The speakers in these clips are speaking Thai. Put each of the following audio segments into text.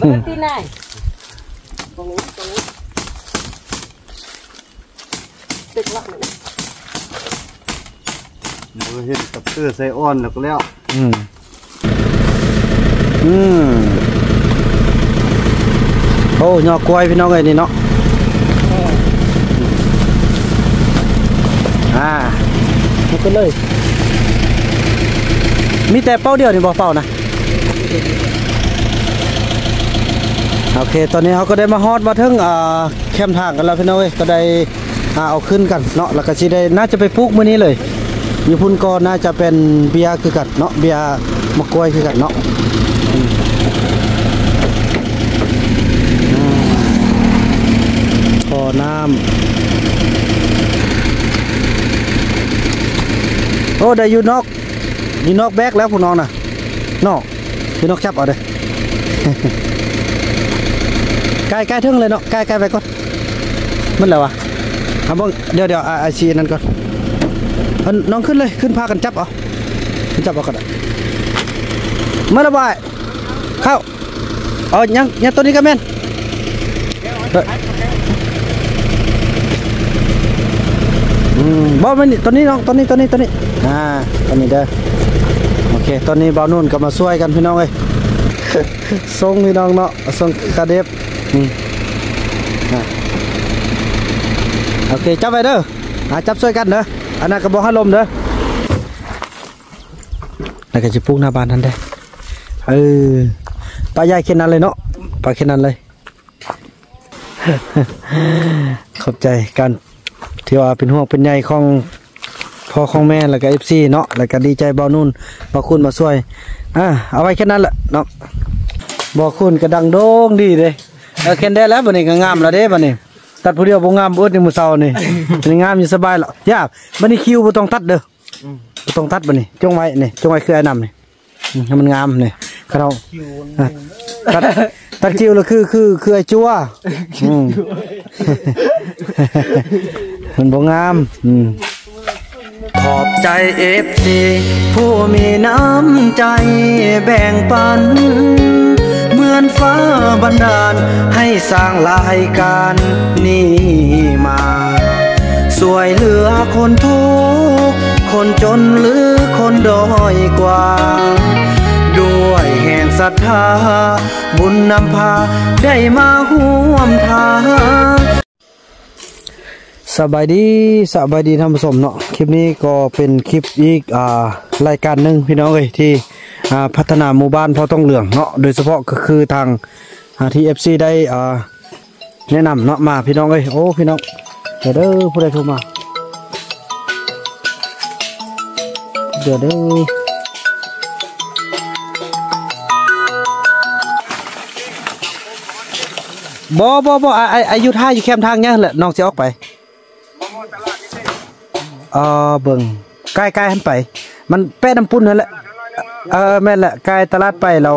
Berhenti này. Con lú. Tịch lặng nữa. Nó hiện tập tư xe on được lẹo. Ô nhỏ quay với nó này thì nó. À, nó cứ lời. Mít tè baoเดียวนี่บ่เป่านะโอเคตอนนี้เขาก็ได้มาฮอดมาถึงแคมทางกันแล้วพี่น้องเอ้ยก็ได้เอาขึ้นกันเนาะแล้วก็สิได้น่าจะไปปลูกมื้อนี้เลยอยู่พุ่นก็น่าจะเป็นเบียร์คือกันเนาะเบียร์มะกล้วยคือกันเนาะขอน้ำโอ้ได้อยู่นอกแบกแล้วคุณน้องนะนอกพี่นอกจับเอาเลยใกล้ๆทึ่งเลยเนาะใกล้ๆไปก่อนมันแล้วอ่ะเอาบ่เดี๋ยวอาชีนั่นก่อนน้องขึ้นเลยขึ้นพากันจับเอาก่อนมาละบ่ายเข้าเอายังตัวนี้ก็แม่นบ่แม่นตัวนี้น้องตัวนี้ตัวนี้เด้อโอเคตอนนี้บ่าวนุ่นก็มาช่วยกันพี่น้องเอ้ยส่งพี่น้องเนาะส่งกระเด็บโอเคจับไว้เด้อจับช่วยกันเด้ออันนั้นก็บ่ฮั่นลมเด้อแล้วก็สิปลูกหน้าบ้านนั่นได้ปลาใหญ่ขึ้นนั่นเลยเนาะปลาขึ้นนั่นเลยขอบใจกันที่ว่าเป็นห่วงเป็นใยของพ่อของแม่แล้วก็ FC เนาะแล้วก็ดีใจบ่าวนุ่นบ่าวคุณมาช่วยเอาไว้แค่นั้นแหละเนาะบ่าวคุณก็ดังโด่งดีเลยเอาแค่ได้แล้วบัดนี้ก็งามแล้วเด้บัดนี้ตัดผู้เดียวบ่งามเอิ้นนี่มื้อเช้านี่มันงามอยู่สบายแล้วยาบัดนี้คิวบ่ต้องตัดเด้อบ่ต้องตัดบัดนี้จงไว้นี่จงไว้คือไอ้นำนี่ให้มันงามนี่คราวตัดคิวแล้วคือไอ้จั่วมันบ่งามขอบใจ FC ผู้มีน้ำใจแบ่งปันเหมือนฟ้าบันดาลให้สร้างรายการนี้มาช่วยเหลือคนทุกข์คนจนหรือคนด้อยกว่าด้วยแห่งศรัทธาบุญนำพาได้มาร่วมทางสบายดีท่านผู้ชมเนาะคลิปนี้ก็เป็นคลิปอีกรายการหนึ่งพี่น้องเลยที่พัฒนาหมู่บ้านพอต้องเหลืองเนาะโดยเฉพาะก็คือทางที่ FC ได้แนะนำเนาะมาพี่น้องเลยโอ้พี่น้องเด้อผู้ใดโทรมาเด้อบ่อายุท่าอยู่แคมทางเนี้ยแหละน้องจะออกไปเบิ่งใกล้ๆหันไปมันแป้น้ำปุ้นนั่นแหละแม่นแหละใกล้ตลาดไปเรา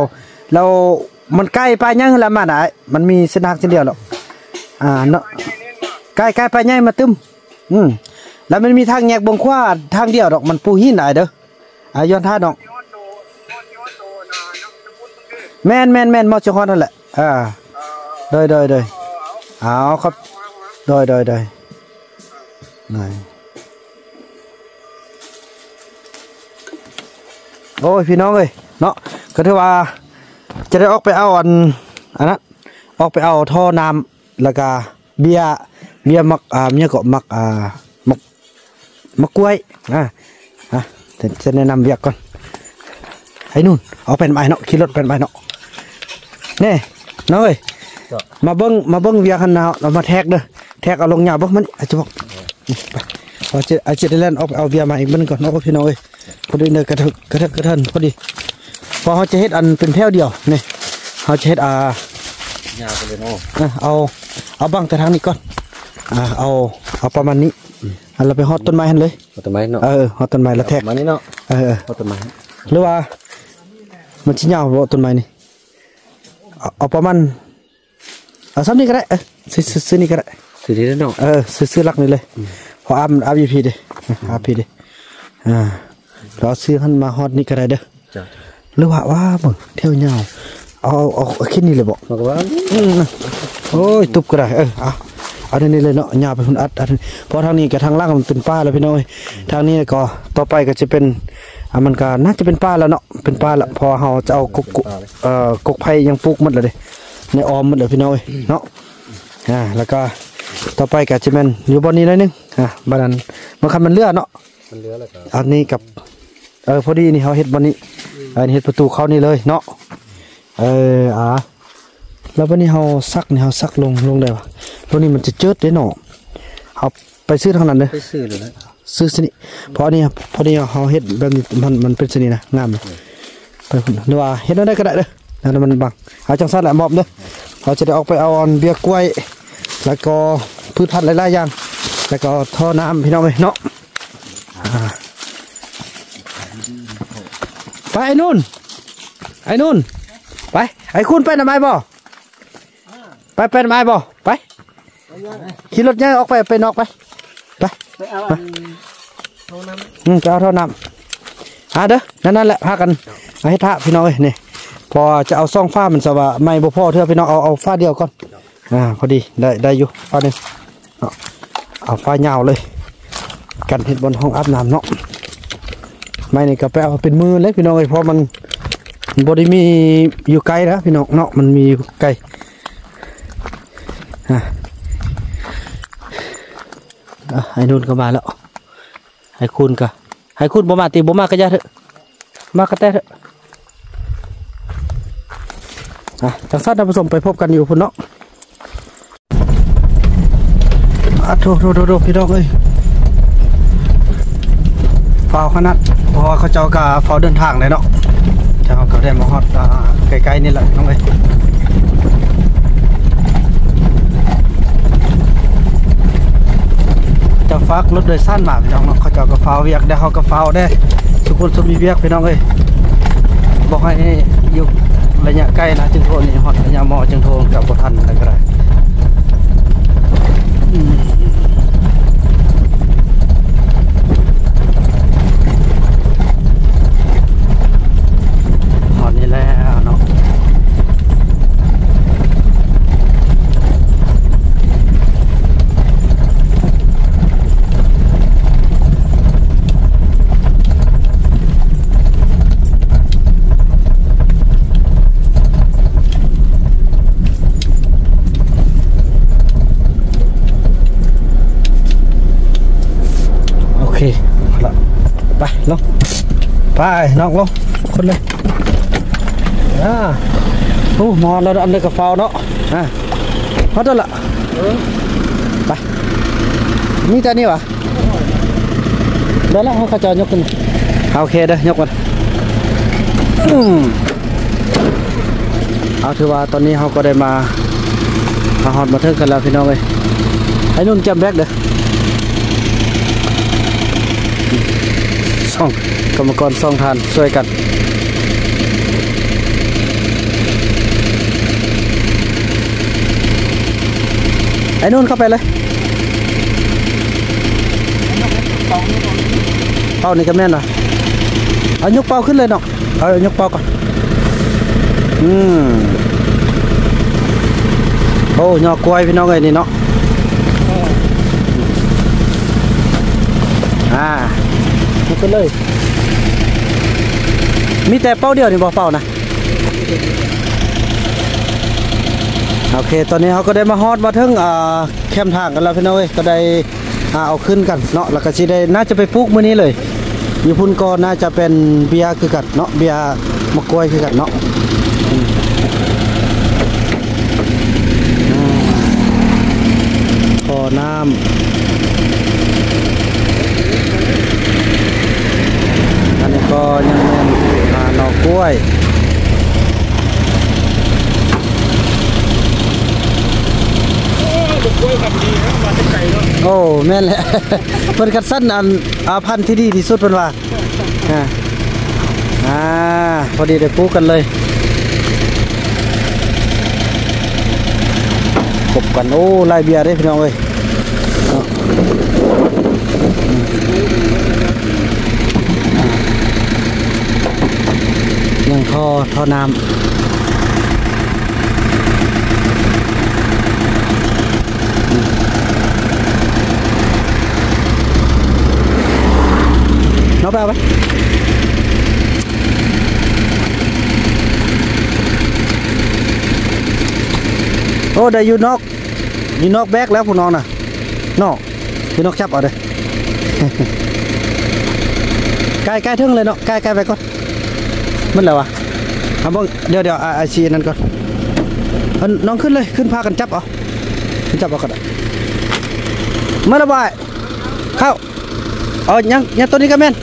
มันใกล้ไปยังละมาไหนมันมีเส้นทางเส้นเดียวหรอกเนาะใกล้ๆไปยังมาตึมแล้วมันมีทางแยกบงขวาทางเดียวดอกมันปูหินไหนเด้อย้อนท่าดอกแม่นมอชคอนนั่นแหละโดยเอาครับโดยไหนโอ้ยพี่น้องเลยเนาะก็ถือว่าจะได้ออกไปเอาอันนั้นออกไปเอาท่อน้ำแล้วก็เบียร์มักเนี่ยก็มักมักกล้วยจะแนะนำเบียร์ก่อนไอ้นู่นเอาเป็นไม้เนาะขี่รถเป็นไม้เนาะนี่น้องเลยมาเบิ้งเบียร์คันนาเรามาแท็กเด้อแท็กเอาลงหยาบมันอาจจะบอกอาจจะได้เล่นออกไปเอาเบียร์มาอีกมันก่อนเนาะพี่น้องเลยพอดีเนี่ยกระเถินพอดีพอเขาจะเฮ็ดอันเป็นแถวเดียวนี่เขาจะเฮ็ดเอาบังแต่ทางนี้ก่อนเอาประมาณนี้เราไปฮอดต้นไม้หันเลยฮอดต้นไม้แล้วแทกมานี่เนาะฮอดต้นไม้หรือว่ามันชิ้นยาวบ่ต้นไม้นี่เอาประมาณเอาซ้ำนี่ก็ได้ซื้อนี่ก็ได้ซื้อนี่ได้เนาะซื้อลักนี่เลยพออัพอยู่พี่ดิเราซื้อขึ้นมาฮอตนี่ก็ได้เด้อ Lưu hạ quá mừng theo nhau. Khi này là bọn ôi tụp cái nàyอันนี้เลยเนาะยาเป็นคนอัดเพราะทางนี้กับทางล่างมันเป็นป้าแล้วพี่น้อยทางนี้ก็ต่อไปก็จะเป็นมันก็น่าจะเป็นป้าแล้วเนาะเป็นป้าละพอเราจะเอากุกไผ่ยังปลูกมัดเลยในออมมัดเลยพี่น้อยเนาะแล้วก็ต่อไปก็จะเป็นอยู่บนนี้หน่อยนึงบนนั้นมันคันมันเลื่อนเนาะอันนี้กับพอดีนี่เขาเห็ดบนนี้เห็ดประตูเขานี่เลยเนาะแล้ววันนี้เขาซักนี่เขาซักลงได้ปะตรงนี้มันจะเจิดได้หนอเขาไปซื้อทางนั้นเลยซื้อสนิเพราะนี่พอดีเขาเห็ดแบบนี้มันเป็นสนินะงามเลยไปหรือว่าเห็ดนั่นได้ก็ได้เลยนั่นมันบังเอาจังสันแหละมอบเลยเขาจะได้ออกไปเอาเบียร์กล้วยแล้วก็พืชพันธุ์หลายๆอย่างแล้วก็ท่อน้ำพี่น้องเลยเนาะไปไอ้นุ่นไปไอ้คุณไปทำไมบ่ไปไหนบ่ไปขี่รถย่างออกไปนอกไปเอาเท่าน้ำเด้อนั่นแหละพากันให้ท่าพี่น้องเลยนี่พอจะเอาซ่องฝ้ามันสว่าไม่บ่พอเถอะพี่น้องเอาฝ้าเดียวก่อนพอดีได้อยู่ฝ้าหนึ่งเอาฝ้ายาวเลยกันเห็ดบนห้องอาบน้ำเนาะไม่นี่ก็ไปเอาเป็นมือเล็กพี่น้องเลยเพราะมันบริมีอยู่ไกลนะพี่น้องเนาะมันมีไกลไอ้นุ่นก็มาแล้วไอ้คุณบ่มาตีบ่มากระยะเถอะมากระแตเถอะทางซ้ายท่านผู้ชมไปพบกันอยู่พุ่นเนาะโดพี่น้องเอ้ยฝ่าวขนาดเพราะว่าเขาเจ้ากับฝ่าวเดินทางเลยเนาะเจ้าก็ได้มาฮอดไกลๆนี่แหละน้องเอ้ยจะฟักรถโดยสั้นมาพี่น้องเนาะเขาจะกระเฝ้าเวียกได้เขากระเฝ้าได้ทุกคนจะมีเวียกพี่น้องเลยบอกให้อยู่ระยะใกล้นะจึงโทรนี่หอดระยะหมอจึงโทรกับบทันอะไรก็ได้หอดนี่แหละเนาะไปน้องลงคนเลยมอนเราอันเดียวกับเฝ้าเนาะฮอตแล้วล่ะไปนี่จะนี่วะได้แล้วเขาจะยกกันโอเคเด้อยกกันเอาถือว่าตอนนี้เขาก็ได้มาหอดมาเทิงกันแล้วพี่น้องเลยไอ้นุ่นจำแบกเด้อส่องกรรมกรส่องทานช่วยกันไอ้นุ่นเข้าไปเลยเป้านี่ก็แม่นนะเอายกเป้าขึ้นเลยเนาะเอายกเป้าก่อนโอ้ยอกล้วยพี่น้องเลยนี่เนาะขึ้นเลยมีแต่เป้าเดียวนี่บอกเป้านะโอเคตอนนี้เขาก็ได้มาฮอดมาถึงแคมทางกันแล้วพี่น้องก็ได้เอาขึ้นกันเนาะแล้วก็สิได้น่าจะไปปลูกมื้อนี้เลยอยู่พุ่นก็น่าจะเป็นเบียร์คือกันเนาะเบียร์มะกล้วยคือกันเนาะพอน้ำก็ยังแม่นนอกกล้วยกล้วยแบบดีนะมาที่ไก่เนาะโอ้แม่นแหละเพิ่นคัดสรรอันพันธุ์ที่ดีที่สุดเพิ่นว่าพอดีได้ปลูกกันเลยกบกันโอ้ไล่เบียร์เด้พี่น้องเอ้ย Giang Kho, Tho Nam. Nó bao bác. Oh, there you knock back left, no, no, you knock chắp ở đây. Cai thương lên nó, cai về con. Mất lâu à? À vâng, đeo à chị ăn con. Nóขึ้นเลยขึ้นพากันจับเอาก่อนมาละบ่ายเข้าเอายังตัวนี้ก็แม่น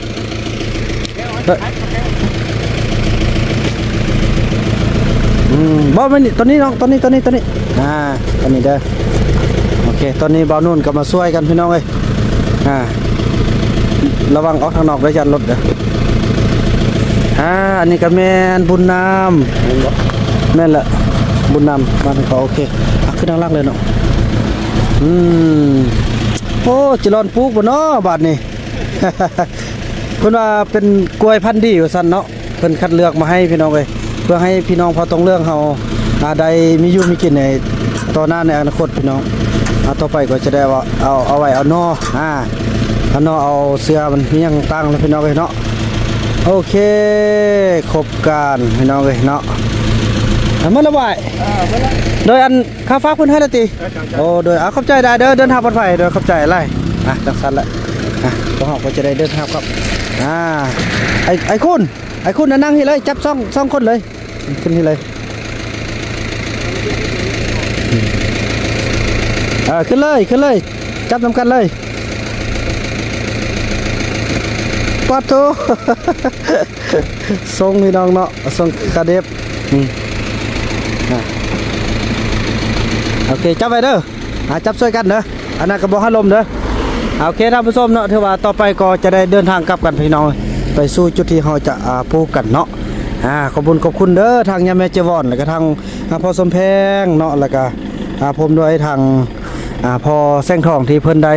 บ่แม่นตัวนี้น้องตัวนี้ตัวนี้เด้อโอเคตอนนี้บ่าวนุ่นก็มาช่วยกันพี่น้องเอ้ยระวังออกทางนอกด้วยจันรถเด้ออันนี้ก็แม่นบุญนำแม่นละบุญนำมันก็โอเคขึ้นทางล่างเลยเนาะโอ้จิรอนปลูกบ่เนาะบาดนี่ เพิ่นว่าเป็นกล้วยพันธุ์ดีว่าซั่นเนาะเพิ่นคัดเลือกมาให้พี่น้องเอ้ยเพื่อให้พี่น้องพอตรงเรื่องเฮาได้มีอยู่มีกินในต่อหน้าในอนาคตพี่น้องต่อไปก็จะได้ว่าเอาไว้เอานอเอานอเอาเสื้อมันมียังตั้งแล้วพี่น้องเอ้ยเนาะโอเคครบการพี่น้องเอ้ยเนาะมันละบ่ายโดยอันข้าฟ้าเพิ่นให้ละติโอ้โดยเอาเข้าใจได้เด้อเดินทางปลอดภัยโดยเข้าใจอะไรจังซั่นละพวกเฮาก็จะได้เดินทางครับไอ้คุณนั่งนี่เลยจับซ่องคนเลยขึ้นนี่เลยขึ้นเลยจับนำกันเลยปอดโตส่งพี่น้องเนาะส่งกระเด็บโอเคจับไว้เด้อจับช่วยกันเด้ออันนั้นก็บ่ฮั่นลมเด้อโอเคท่านผู้ชมเนาะถือว่าต่อไปก็จะได้เดินทางกลับกันพี่น้องไปสู่จุดที่เราจะปลูกกันเนาะขอบคุณเด้อทางยาแม่เจวอนแล้วก็ทางพอสมแพงเนาะแล้วก็ผมด้วยทางพอแสงทองที่เพิ่นได้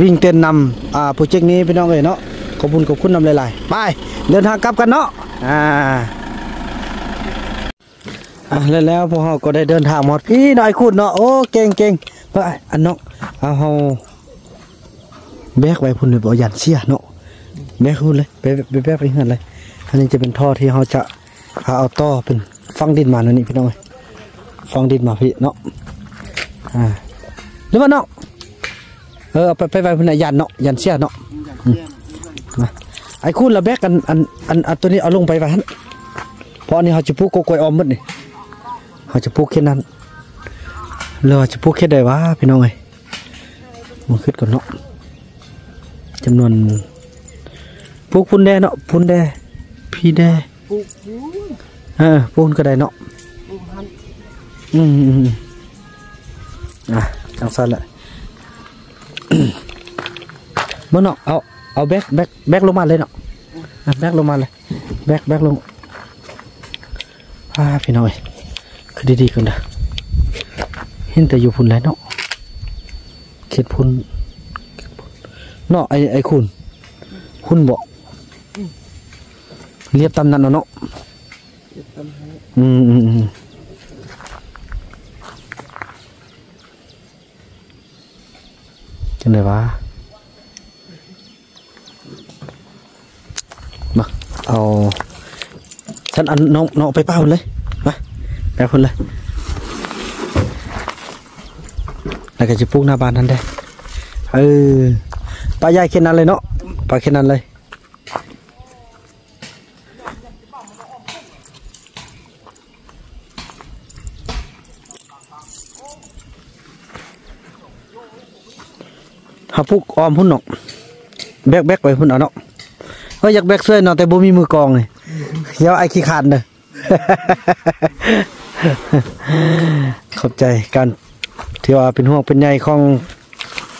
วิ่งเต้นนำโปรเจกต์นี้พี่น้องเลยเนาะขอบคุณนำหลายๆไปเดินทางกลับกันเนาะแล้วพวกเราก็ได้เดินทางหมดพี่น้อยคุณเนาะโอ้เก่งไปอันเนาะเอาแบกไว้พุ่นเลยบ่หยันเสียเนาะแบกพุ่นเลยแบกไปเฮือนเลยอันนี้จะเป็นท่อที่เราจะเอาต่อเป็นฟังดินมาแล้วนี่พี่น้องเลยฟังดินมาพี่เนาะหรือว่าเนาะไปไว้พุ่นน่ะหยันเนาะหยันเสียเนาะไอ้คุณเราแบกกันอันตัวนี้เอาลงไปไว้หั่นเพราะนี่เขาจะปลูกกล้วยออมมัดนี่เขาจะปลูกแค่นั้นเราจะปลูกแค่ใดวะพี่น้องไงมันขึ้นก่อนเนาะจำนวนปลูกพุ่นแดเนาะพุ่นแดพี่แดพุ่นก็ได้เนาะจังสันแหละเมื่อเนาะเอาแบกลงมาเลยเนาะแบกลงมาเลยแบกลงพี่น้อยคือดีๆกันนะเห็นแต่อยู่พุ่นแล้วเนาะเข็ดพุ่นเนาะไอ้คุณบอกเรียบตำนั้นเนาะจังเลยวะมาเอาฉันอันน้องไปเป้าเลยมาไปคนเลยแล้วก็จะปลูกหน้าบ้านนั่นได้ปลาใหญ่แค่นั้นเลยเนาะปลาแค่นั้นเลยหาปลูกออมหุ่นเนาะแบกไปหุ่นเอาเนาะก็อยากแบกเสื้อเนาะแต่บ่มีมือกองเลยเดี๋ยวไอ้ขี้ขาดเนอะขอบใจการที่ว่าเป็นห่วงเป็นใยของ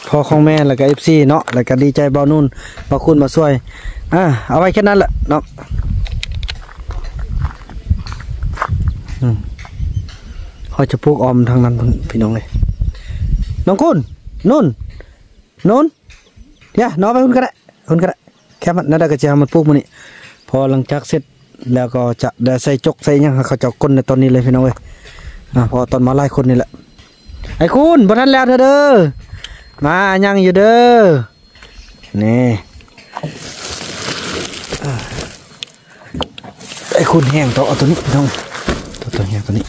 พ่อของแม่แล้วก็เอฟซีเนาะแล้วก็ดีใจบ่าวนุ่นบ่าวคุณมาช่วยเอาไว้แค่นั้นแหละเนาะเขาจะปลูกออมทางนั้นพี่น้องเลยน้องคุณนุ่นเนี่ยน้องไปคุณก็ได้แค่มันนั่นได้กระเจี๊ยบมันปลูกมันนี่ พอหลังจากเสร็จแล้วก็จะได้ใส่จกใส่ยังเขาจะก้นในตอนนี้เลยพี่น้องเอ้ยพอตอนมาไล่คนนี่แหละไอ้คุณบทันแล้วเธอเด้อมายังอยู่เด้อนี่ไอ้คุณแห้งต่อเอาตัวนี้พี่น้องตัวแห้งตัวนี้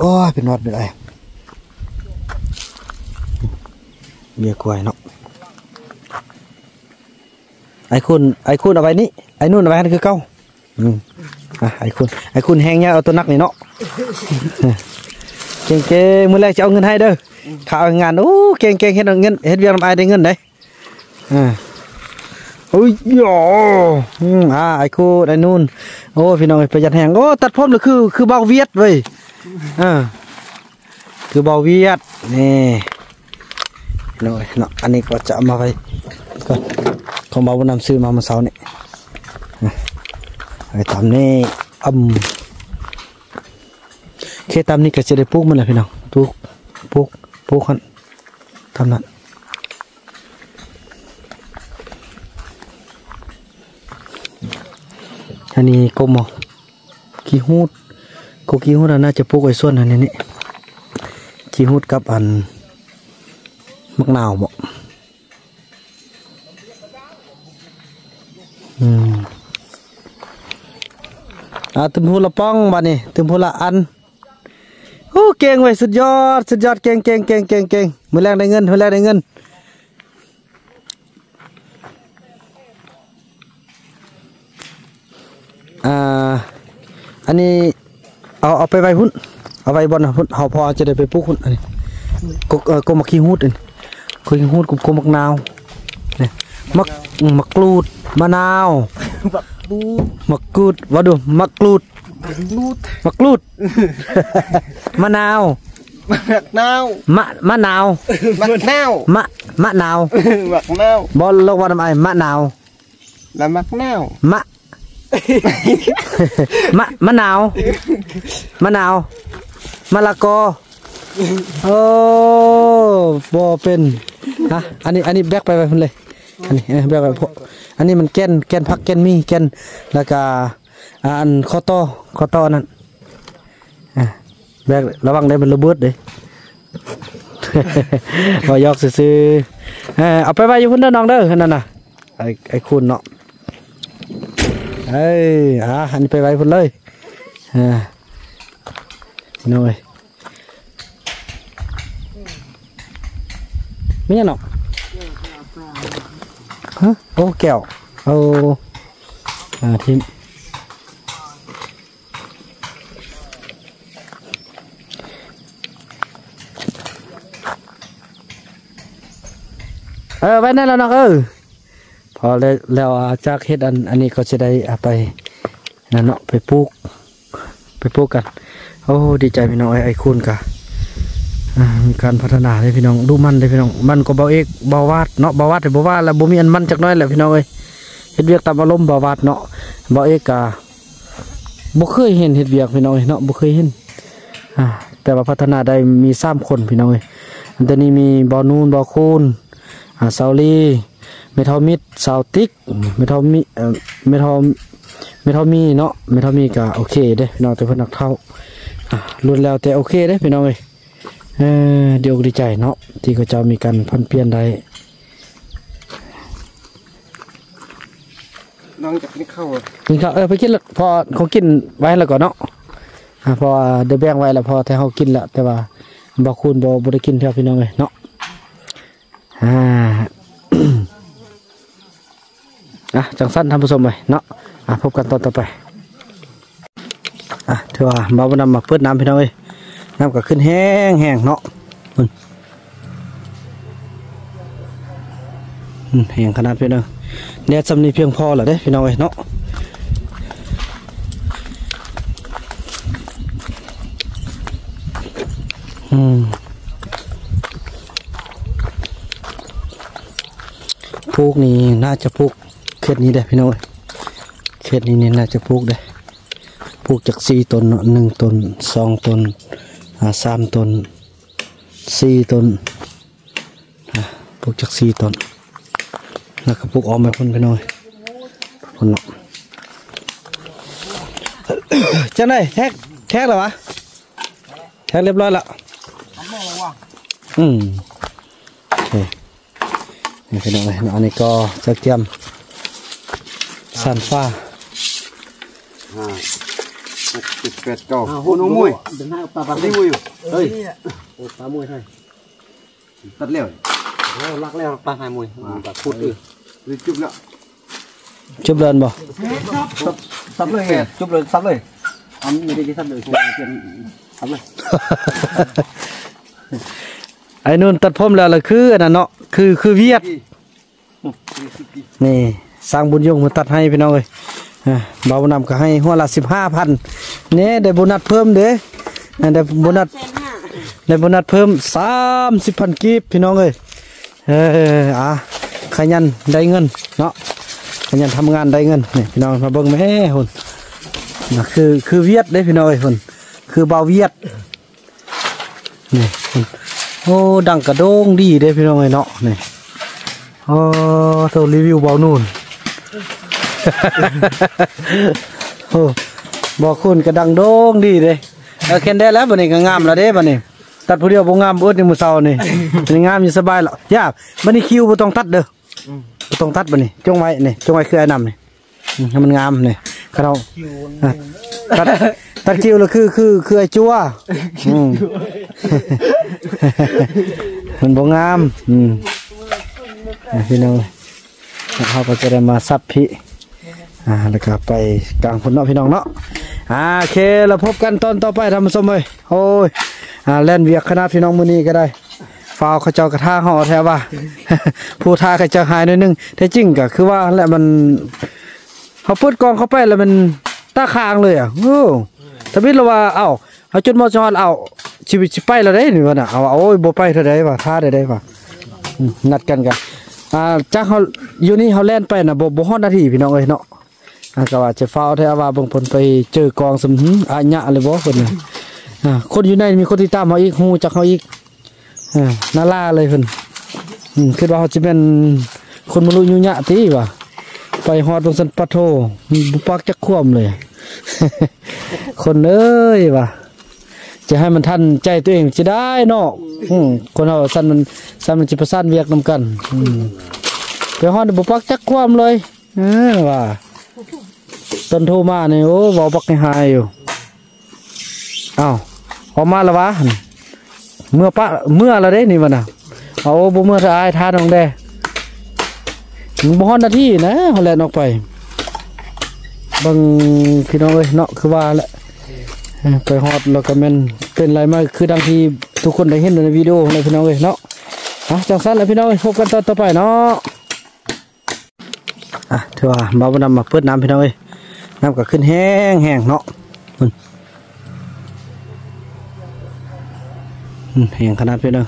โอ้ยเป็นวัดเป็นไรเบียร์กวยเนาะไอ้คุณเอาไปนี่ไอ้นู่นเอาไปนั่นคือเก้าไอ้คุณแห้งเนี่ยเอาตัวนักนี่เนาะเก่งเก่งมือแรกจะเอาเงินให้เด้อข่าวงานโอ้เก่งเก่งเฮ็ดเงินเฮ็ดเวียนไปได้เงินได้โอ้ยไอ้คู่ไอ้นู่นโอ้พี่น้องประหยัดแหงโอ้ตัดพร้อมเลยคือเบาเวียดเว้ยคือเบาเวียดนี่น้อยเนาะอันนี้ก็จะเอามาไปก็ของเบาบุญนำซื้อมาเมื่อเช้านี่ไอ้ตามนี่เคตามนี่ก็จะได้ปลูกมันแหละพี่น้องปลูกกันทำนั่นอันนี้กบหมอขี้หูดกบขี้หูดน่าจะปลูกไว้ส่วนอันนี้ขี้หูดกับอันมักนาวหมอตึมพูละป้องมานี่ตึมพูละอันโอ้เก่งไว้สุดยอดเก่งมือแรงได้เงินอันนี้เอาไปไว้หุ้นเอาไว้บนหุ้นเขาพอจะได้ไปปลูกหุ้นอันนี้ก็มักขี้หูดอันขี้หูดก็มักนาวเนี่ยมักกรูดมะนาวมักกรูดว่าดูมักกรูดมะนาวมะนาวบอลโลกว่าทำไมมะนาวแล้วมักนาวมะนาวมะละกอโอ้บอเป็นฮะอันนี้แบกไปคนเลยอันนี้แบกไปพวกอันนี้มันแกนพักแกนมีแกนแล้วก็อันข้อต่อนั่นแบกระวังได้เป็นระเบิดเลยพอยอกซื้อเอาไปอยู่พุ่นเด้อน้องเด้อนั่นน่ะไอ้คุณเนาะอันนี้ไปไว้พุ่นเลยน้อยไม่ยังหรอกฮะโอ้แก้วเอาทิ้งไว้นั่นแล้วน้องพอแล้วจากเฮ็ดอันนี้ก็จะได้ไปนั่นเนาะไปปลูกกันโอ้ดีใจพี่น้องไอ้คุณกะมีการพัฒนาเลยพี่น้องดูมันเลยพี่น้องมันก็เบาวาดเนาะเบาวาดแต่เบาวาดแล้วบ่มีอันมันจักน้อยแหละพี่น้องเฮ็ดเวียกตามอารมณ์เบาวาดเนาะเบาเอกะบ่เคยเห็นเฮ็ดเวียกพี่น้องเนาะบ่เคยเห็นแต่ว่าพัฒนาได้มี3คนพี่น้องอันนี้มีบ่อนูนบ่อคูนเสาลีเมทัลมิดเสาติกเมทัลมีเนาะเมทัลมีก็โอเคเด้พี่น้องแต่เพิ่นนักเท่ารุ่นแล้วแต่โอเคเด้พี่น้องเดี๋ยวดีใจเนาะที่ก็จะมีการพันเปลี่ยนได้น้องจะกินข้าวไปกินละพอเขากินไว้แล้วก่อนเนาะพอเดือแบงไว้แล้วพอแต่เขากินละแต่ว่าบ่คูนบ่ได้กินเท่าพี่น้องเนาะจังสั้นทำผสมไปเนาะพบกันตอนต่อไปเธอว่าบ่าวน้ำมาเปิดน้ำพี่น้องน้ำก็ขึ้นแห้งแห้งเนาะแห้งขนาดพี่น้องแดดซ้ำนี้เพียงพอเหรอเด้พี่น้องเนาะปลูกนี่น่าจะปลูกเขตนี้ได้พี่น้องเขตนี้น่าจะปลูกได้ปลูกจาก4ต้น1ต้น2ต้น3ต้น4ต้นปลูกจาก4ต้นแล้วก็ปลูกออกมาพุ่นพี่น้อง นเจ้าหน่อยแท็กแล้ววะแท็กเรียบร้อยแล้วนี่เป็นอะไรอันนี้ก็จะเตรียมซันฟ้า6 7 8 9หูน้องมวยปลาปลาดิมวยอยู่เฮ้ยปลามวยใช่ตัดเลี้ยวลักเลี้ยวปลาหายมวยปลาพูดเลยจุบแล้วจุบเดินบ่ซับเลยจุบเลยซับเลยอันนี้ได้กี่ซับเลยซับเลยไอ้นุ่นตัดผมแล้วล่ะคืออันนั้นเนาะคือเวียดนี่สร้างบุญยงมาตัดให้พี่น้องเลยเบานำก็ให้หัวละ15,000เนี่ยได้โบนัสเพิ่มเด้ได้โบนัสเพิ่ม30,000 กีบพี่น้องเลยขยันได้เงินเนาะขยันทำงานได้เงินนี่พี่น้องมาเบิ้งไหมคนคือเวียดได้พี่น้องเลยคนคือเบาเวียดนี่โอ้ดังกระโดงดีได้พี่น้องเลยเนาะนี่โอ้โตรีวิวเบานุ่นโอ้บอกคุณกระดังโด่งดีเลยแค่ได้แล้วบันนี้ก็งามแล้วเด้บันนี้ตัดผู้เดียวบ่งามบ่นี่มื้อเช้านี่งามอยู่สบายแล้วย่าบันนี้คิวบ่ต้องตัดเด้อบ่ต้องตัดบันนี้จงไว้นี่จงไว้คือไอ้นำนี่ให้มันงามนี่คราวตัดคิวแล้วคือไอ้จั่วมันบ่งามพี่น้องเขาก็จะได้มาซับพี่แล้วก็ไปกลางคนเนาะพี่น้องเนาะโอเคเราพบกันตอนต่อไปทำสมเลยโอ้ยแล่นเวียกขนาดพี่น้องมือนี้ก็ได้ฟาวเขาเจ้ากระท่าห่อแทบว่าผู้ท่าเขาเจ้าหายหน่อยนึงแท้จริงก็คือว่าและมันเขาพูดกองเข้าไปแล้วมันตาคางเลยอ่ะทวิตเราว่าเอ้าเขาจุดมอชอนเอาชีวิตไปเราได้หรือวะน่ะเอาโอ้ยโบไปเท่าไรวะท่าได้วะนัดกันกันจากเขาอยู่นี่เขาเล่นไปนะบ่ฮอดนาทีพี่น้องเอ้ยเนาะก็ว่าจะเฝ้าแท้ว่าบางคนไปเจอกองสมอาญะเลยบ่คนน่ะคนอยู่ในมีคนที่ตามเขาอีกฮู้จักเขาอีกน่าล่าเลยเพิ่นคิดว่าเขาจะเป็นคนบ่รู้ยุญะติว่าไปฮอดตรงสันปะโทบ่ปักจักคว่ำเลยคนเอ้ยว่าจะให้มันทันใจตัวเองจะได้เนาะคนเราสั้นมันจะประสานเวียกนำกันไปห้องบุปักจักความเลยว่าต้นโทมาเนี่ยโอ้วอปักในหายอยู่อ้าวออกมาแล้ววะเมื่อเราได้นี่วะน่ะเอาบุเมื่อจะอายท่าน้องแดงบุห้องหน้าที่นะเขาแล่นออกไปบางพี่น้องเลยเนาะคือว่าแหละไปฮอตแล้วก็มันเป็นไรมากคือดังที่ทุกคนได้เห็นในวิดีโอในพี่น้องเลยเนาะจังสั้นแล้วพี่น้องพบกันตอนต่อไปเนาะเถอะมาบนำมาเปิดน้ำพี่น้องเลยน้ำก็ขึ้นแห้งแห้งเนาะแห้งขนาดพี่น้อง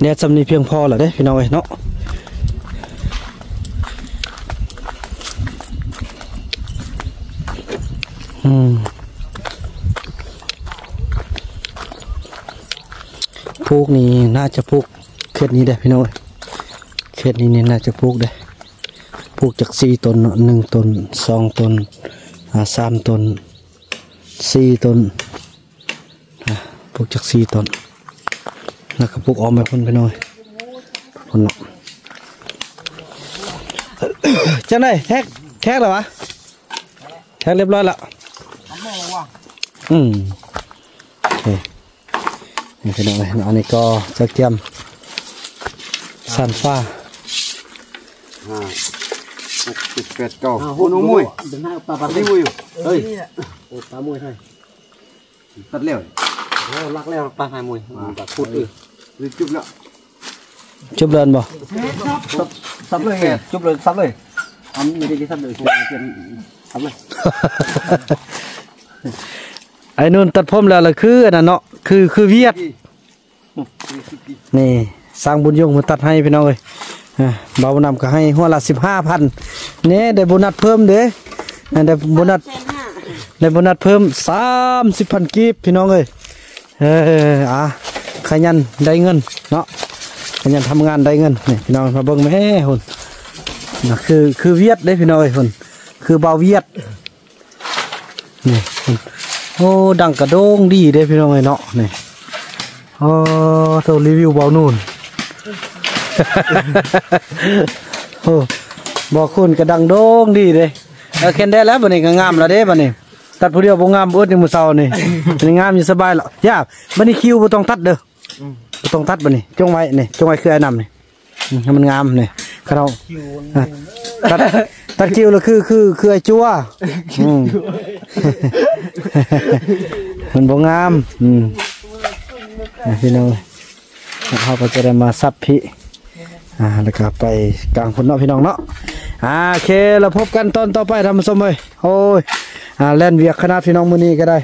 แดดจำนี้เพียงพอเหรอเด้พี่น้องเลยเนาะพุกนี่น่าจะพุกเขตนี้ได้พี่น้องเขตนี้น่าจะพุกได้พุกจาก4 ตนเนาะ1 ตน2 ตน3 ตน4 ตนพุกจาก4 ตนแล้วก็พุกออกมาคนพี่น้องคนเนาะจะไหนแท็กแล้ววะแท็กเรียบร้อยแล้วนี่เป็นอะไรอันนี้ก็จะเตรียมซันฟ้า6 7 8 9หูน้องมวยปลาปลาดิมวยอยู่เฮ้ยปลามวยใช่ตัดเลี้ยวลักเลี้ยวปลาหายมวยปลาพูดเลยจุบแล้วจุบเดินบ่ซับเลยจุบเลยซับเลยอันนี้ได้กี่ซับเลยซับเลยไอ้นุ่นตัดผมแล้วล่ะคืออันนั้นเนาะคือเวียดนี่สร้างบุญยงมาตัดให้พี่น้องเลยเบานำก็ให้หัวละ15,000เนี่ยได้โบนัสเพิ่มเด้ได้โบนัสเพิ่ม30,000 กีบพี่น้องเลยขยันได้เงินเนาะขยันทำงานได้เงินนี่พี่น้องมาเบิ้งไหมคนคือเวียดได้พี่น้องเลยคน คือเบาเวียดนี่โอ้ดังกระโดงดีได้พี่น้องไอ้เนาะนี่โอ้โทรรีวิวเบานูนโอ้บอกคุณกระดังโดงดีเลยเข็นได้แล้วบันนี้ก็งามแล้วเด้บันนี้ตัดผู้เดียวบ่งามเอิ้นในมือเสานี่งามอยู่สบายแล้วยากบันนี้คิวบ่ต้องตัดเด้อบ่ต้องตัดบันนี้จงไว้นี่จงไว้คือไอ้นำนี่ให้มันงามนี่ข้าเราตัดคิวแล้วคือไอ้จั่วมันบ่งามพี่น้องเขาก็จะได้มาซับพี่แล้วก็ไปกลางคนเนาะพี่น้องเนาะโอเคเราพบกันตอนต่อไปทำสมเลยโอ้ยเล่นเวียกขนาดพี่น้องมือนี้ก็ได้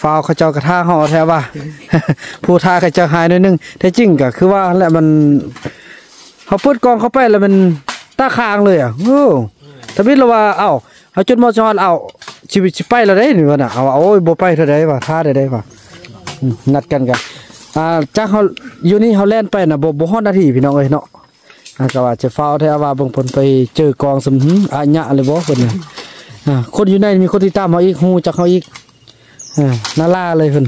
ฟาวเขาเจ้ากระทาห่อแทบว่าผู้ทาเขาเจ้าหายหน่อยนึงแท้จริงก็คือว่าแหละมันเขาพูดกองเข้าไปแล้วมันตาคางเลยอ่ะโอ้ทวิตเราว่าเอ้าเขาจุดมอจอนเอาชีวิตไปเราได้หนึ่งวันอ่ะเอาโอ้ยโบไปเท่าไรวะท่าได้ได้ปะนัดกันกันจากเขาอยู่นี่เขาเล่นไปนะโบฮอดนาทีพี่น้องเลยเนาะก็ว่าจะฟาวแทบว่าบางคนไปเจอกองสมอาญะอะไรบ่คนเนี่ยคนอยู่ในมีคนที่ตามเขาอีกหูจากเขาอีกน่าล่าเลยคน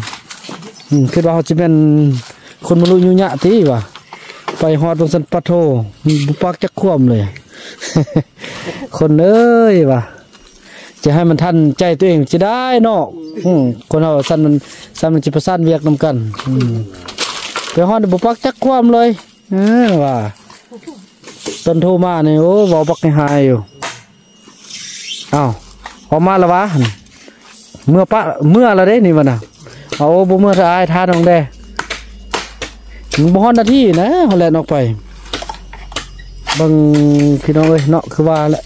คือว่าเขาจะเป็นคนมาลุยยุญะที่ว่ะไปหอดบนสันปะโถบุปักจะคว่ำเลยคนเอ้ยว่ะจะให้มันทันใจตัวเองจะได้เนาะคนเราสั้นมันจะประสานเวียกนำกันไปหอดบุปักจะคว่ำเลยว่ะต้นโทมาเนี่ยโอ้วอบักให้หายอยู่อ้าวออกมาแล้ววะเมื่อเราได้นี่มันอ่ะเอาบุเมื่อไรท่าน้องแดถึงบ่ฮอนนาทีนะเขาแลนออกไปบางพี่น้องเอ้ยเนาะคือว่าแหละ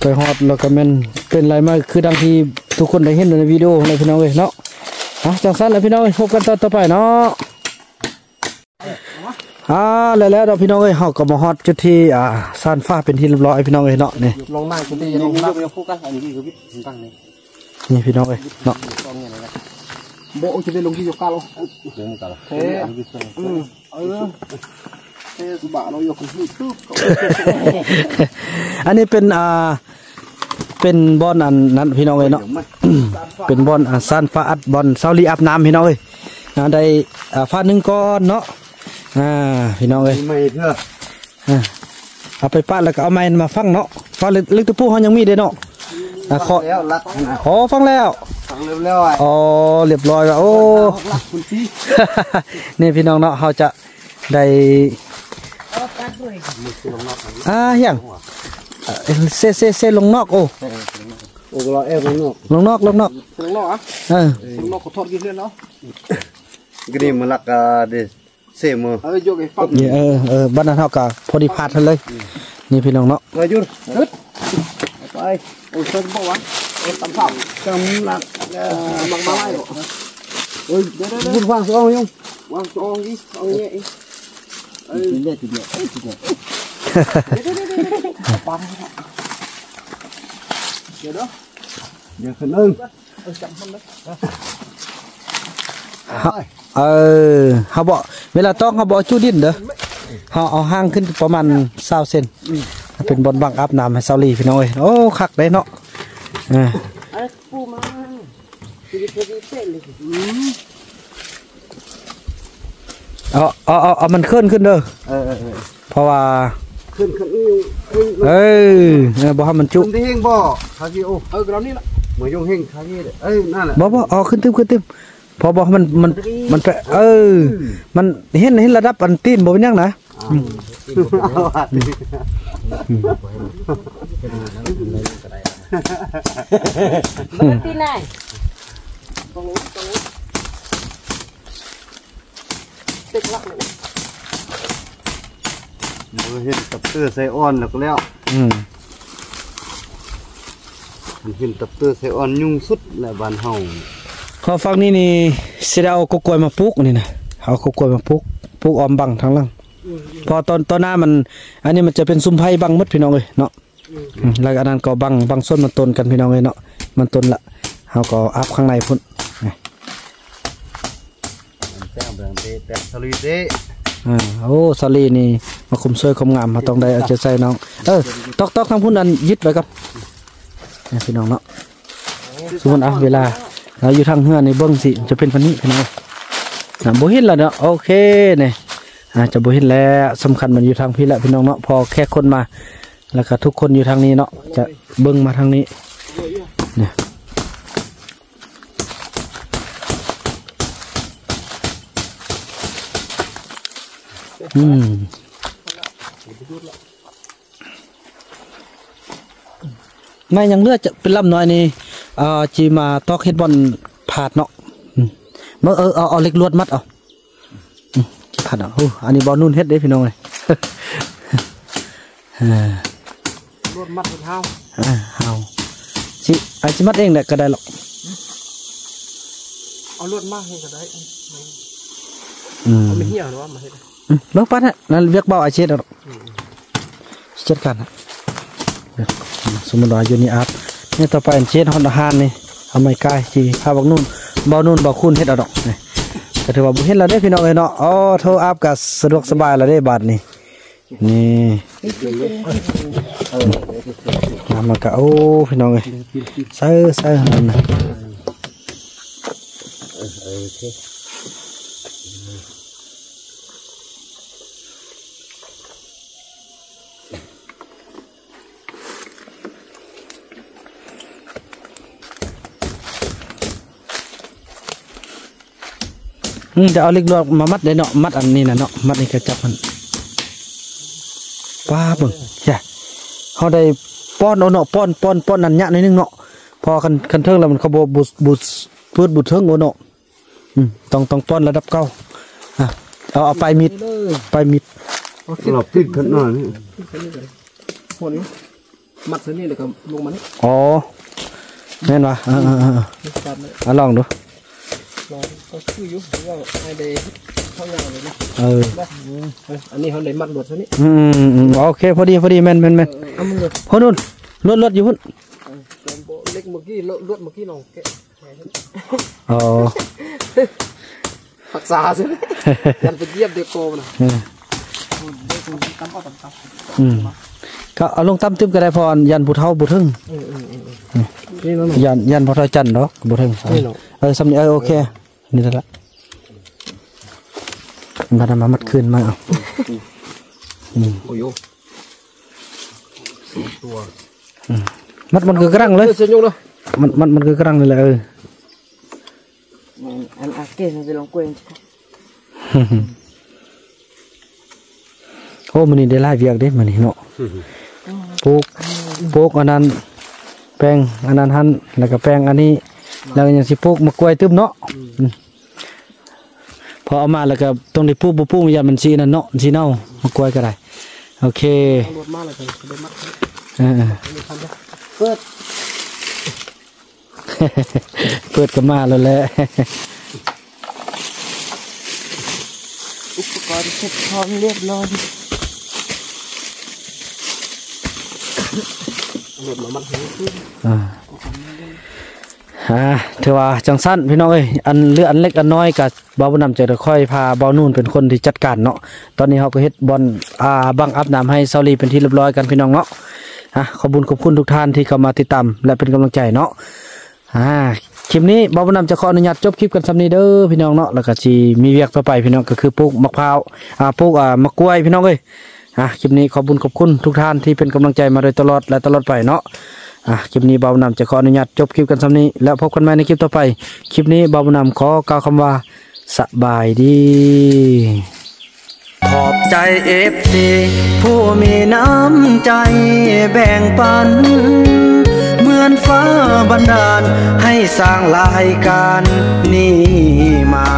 ไปฮอตแล้วก็มันเป็นไรมากคือดังที่ทุกคนได้เห็นในวิดีโอของพี่น้องเอ้ยเนาะจังสั้นแล้วพี่น้องพบกันต่อไปเนาะแล้วเราพี่น้องเอ้ยเขาก็มาฮอตจุดที่ซานฟ้าเป็นที่เรียบร้อยพี่น้องเอ้ยเนาะนี่ลงนั่งคุณนี่ลงนั่งคู่กันอันนี้คือพี่ตั้งนี่พี่น้องเอ้ยเนาะโบโอจะได้ลงที่ยกกาลเฮ้สุบะเรายกขึ้นทุบอันนี้เป็นเป็นบอลอันนั้นพี่น้องเอ้ยเนาะเป็นบอลซานฟ้าอัดบอลเซาลีอาบน้ำพี่น้องเอ้ยได้ฟ้าหนึ่งก้อนเนาะพี่น้องเลยเอาไปป้าแล้วก็เอาไม้มาฟังเนาะฟังลึกตะปูเขายังมีเด้เนาะขอฟังแล้วอ๋อเรียบร้อยแล้วโอ้นี่พี่น้องเนาะเขาจะได้อย่างเซลงนอกโอ้เราเอลงนอกอ่ะลงนอกขอโทษกินเล่นเนาะกินมันละก็ดิเสมอเนี่ยบ้านนั้นเท่ากับพอดีพาดเลยนี่พี่น้องเนาะไปยุ่นไปโอ้ยเส้นบ่วะเอ็มตำเสาจำหลักมักมาไล่โอ้ยบุญวางซองยังวางซองดิเอาเงี้ยติดเนี่ยเดี๋ยวขึ้นนึงเขาบอกเวลาต้องเขาบอกจูดินเด้อเขาเอาห้างขึ้นประมาณ20 เซนเป็นบอลบังอัพน้ำให้เซาลีพี่น้องเอ้ยโอ้คักได้เนาะเอามันขึ้นเด้อเพราะว่าขึ้นบ่ให้มันจุที่เฮงบ่คากิโอเกรานี่ละเหมือนยงเฮงคากิเด้อนั่นแหละบ่เอาขึ้นพอบอกมันไปมันเห็นระดับอันตีนบ่เป็นยังนะเห็นตับเตื้อไซออนแล้วก็แล้วเห็นตับเตื้อไซออนยุ่งสุดในบ้านเฮาพอฟังนี่นี่เสดเอากล้วยมาปลูกนี่นะเอากล้วยมาปลูกออมบังทั้งล่างพอตอนหน้ามันอันนี้มันจะเป็นซุ้มไผ่บังมัดพี่น้องเลยเนาะแล้วอันนั้นก็บังส้นมันต้นกันพี่น้องเลยเนาะมันต้นละเขาก็อัพข้างในพุ่นสลีเด้โอ้สลีนี่มาคุมสวยคุมงามมาต้องได้เอาใจใส่น้องตอกทั้งพุ่นอันยึดไว้ครับ พี่น้องเนาะส่วนเอาเวลาเราอยู่ทางเฮือนในเบื้องสิจะเป็นพันนี้พี่น้องนะโบเห็นแล้วเนาะโอเคเนี่ยจะโบเห็นแล้วสำคัญมันอยู่ทางพี่ละพี่น้องเนาะพอแค่คนมาแล้วก็ทุกคนอยู่ทางนี้เนาะจะเบื้องมาทางนี้เนี่ยไม่ยังเลือดจะเป็นลำน้อยนี่จีมาตอกเฮ็ดบอลผาดเนาะเมื่อเอาเล็กลวดมัดเอาผาดเนาะอันนี้บอลนุ่นเฮ็ดได้พี่น้องเลยลวดมัดเท้าจีไอจีมัดเองแหละก็ได้หรอกเอาลวดมากเองก็ได้ไม่เหี้ยหรอว่ามาเฮ็ดเลิกปั้นฮะนั่นเวียกเบาอาเช็ดหรอกเช็ดกันฮะสมุนไพรยูนิอาร์ตนี่ต่อไปเช็ดฮอนดาฮานนี่เอาไม้กายที่พาบักนุ่นเบานุ่นเบาคุ้นเฮ็ดเอาดอกนี่ก็ถือว่าบุเฮ็ดเราได้พี่น้องเลยเนาะอ๋อโทรอัพกับสะดวกสบายเราได้บาทนี่นี่น้ำมะกะโอ้พี่น้องเลยใส่นั่นนะจะเอาเล็กลวดมามัดได้เนาะมัดอันนี้นะเนาะมัดนี่ก็จับมันป้าบึงใช่เขาได้ป้อนเอาเนาะป้อนนันยะนิดนึงเนาะพอคันเทิงแล้วมันเขาบุดเทิงเอาเนาะต้องป้อนระดับเก้าเอาไปมิดเราติดขึ้นหน่อยนี่คนนี้มัดเส้นนี้เลยกับลงมันอ๋อแน่นวะลองดูเขาชื่อยุบหรือว่าไอเดย์เขาอย่างไรนะอันนี้เขาเลยมัดหลวดซะนี่โอเคพอดีแมนพอนุ่นลวดอยู่พุ่นเล็กเมื่อกี้ลวดเมื่อกี้น้องแกอ๋อผักซาใช่ไหมยันไปเยียบเด็กโกนะก็เอาลงตั้มตื้มกระไดพรยันบุเท่าบุทึ่งยันพอทอยจันเนาะบุทึ่งสำเนียงโอเคนี่ละมาทำมามัดคืนมาเอาโอ้ยตัวมัดมันคือกระรังเลยมันคือกระรังเลยแหละอันอาเกะจะลองเกวนโอ้มันนี่ได้ไล่เวียกได้มันนี่เนาะปลูกอันนั้นแป้งอันนั้นหั่นแล้วก็แป้งอันนี้แล้วก็ยังสิปลูกมะกล้วยตึ้มเนาะพอเอามาแล้วก็ต้องได้ปลูกอย่างมันสีนั่นเนาะสีเน่ามะกล้วยก็ได้โอเคเปิดกันมาแล้วแหละอุปกรณ์เสร็จพร้อมเรียบร้อยเธอว่าจังสั้นพี่น้องเอ้ยอันเลืออันเล็กอันน้อยกับบ่าวนำจะค่อยพาบ่าวนู่นเป็นคนที่จัดการเนาะตอนนี้เขาก็เฮ็ดบอลบังอัพน้ำให้เซาลีเป็นที่เรียบร้อยกันพี่น้องเนาะขอบุญขอบคุณทุกท่านที่เข้ามาติดตามและเป็นกำลังใจเนาะคลิปนี้บ่าวนำจะขออนุญาตจบคลิปกันซ้ำนี้เด้อพี่น้องเนาะแล้วก็สิมีเวียกต่อไปพี่น้องก็คือปลูกมะพร้าวปลูกมะกล้วยพี่น้องเอ้ยคลิปนี้ขอบุญขอบคุณทุกท่านที่เป็นกำลังใจมาโดยตลอดและตลอดไปเนาะคลิปนี้บ่าวนำจะขออนุญาตจบคลิปกันซ้ำนี้แล้วพบกันใหม่ในคลิปต่อไปคลิปนี้บ่าวนำขอกล่าวคำว่าสบายดีขอบใจ FC ผู้มีน้ำใจแบ่งปันเหมือนฟ้าบันดาลให้สร้างรายการนี้มา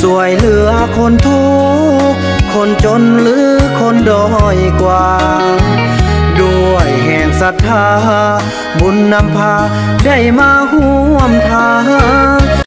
สวยเหลือคนทุกคนจนหรือคนด้อยกว่าด้วยแห่งศรัทธาบุญนำพาได้มาร่วมทาง